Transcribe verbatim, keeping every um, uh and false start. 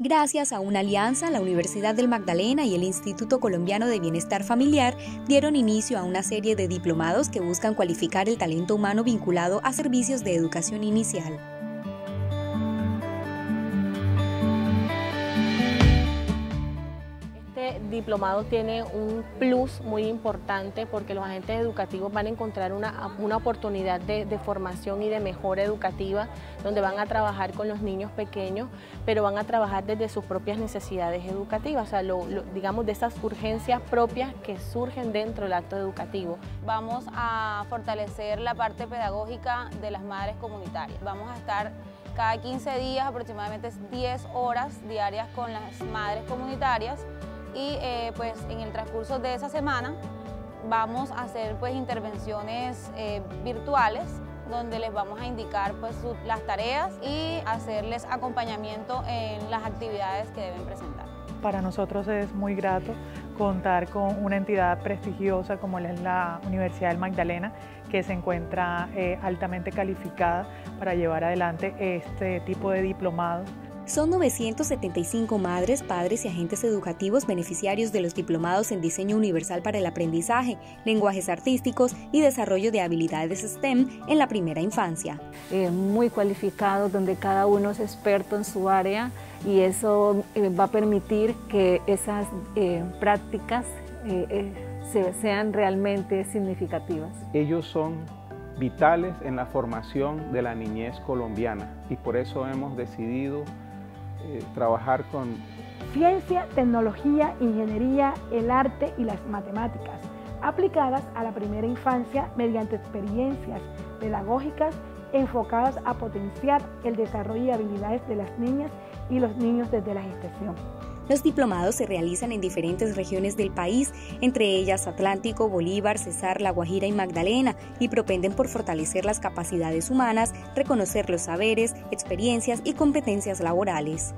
Gracias a una alianza, la Universidad del Magdalena y el Instituto Colombiano de Bienestar Familiar dieron inicio a una serie de diplomados que buscan cualificar el talento humano vinculado a servicios de educación inicial. Este diplomado tiene un plus muy importante porque los agentes educativos van a encontrar una, una oportunidad de, de formación y de mejora educativa, donde van a trabajar con los niños pequeños, pero van a trabajar desde sus propias necesidades educativas, o sea, lo, lo, digamos, de esas urgencias propias que surgen dentro del acto educativo. Vamos a fortalecer la parte pedagógica de las madres comunitarias. Vamos a estar cada quince días, aproximadamente diez horas diarias con las madres comunitarias. Y eh, pues en el transcurso de esa semana vamos a hacer pues intervenciones eh, virtuales donde les vamos a indicar pues su, las tareas y hacerles acompañamiento en las actividades que deben presentar. Para nosotros es muy grato contar con una entidad prestigiosa como es la Universidad del Magdalena, que se encuentra eh, altamente calificada para llevar adelante este tipo de diplomados. Son novecientas setenta y cinco madres, padres y agentes educativos beneficiarios de los diplomados en Diseño Universal para el Aprendizaje, Lenguajes Artísticos y Desarrollo de Habilidades STEAM en la primera infancia. Eh, muy cualificados, donde cada uno es experto en su área, y eso eh, va a permitir que esas eh, prácticas eh, eh, se, sean realmente significativas. Ellos son vitales en la formación de la niñez colombiana, y por eso hemos decidido eh, trabajar con ciencia, tecnología, ingeniería, el arte y las matemáticas, aplicadas a la primera infancia mediante experiencias pedagógicas enfocadas a potenciar el desarrollo y habilidades de las niñas y los niños desde la gestación. Los diplomados se realizan en diferentes regiones del país, entre ellas Atlántico, Bolívar, Cesar, La Guajira y Magdalena, y propenden por fortalecer las capacidades humanas, reconocer los saberes, experiencias y competencias laborales.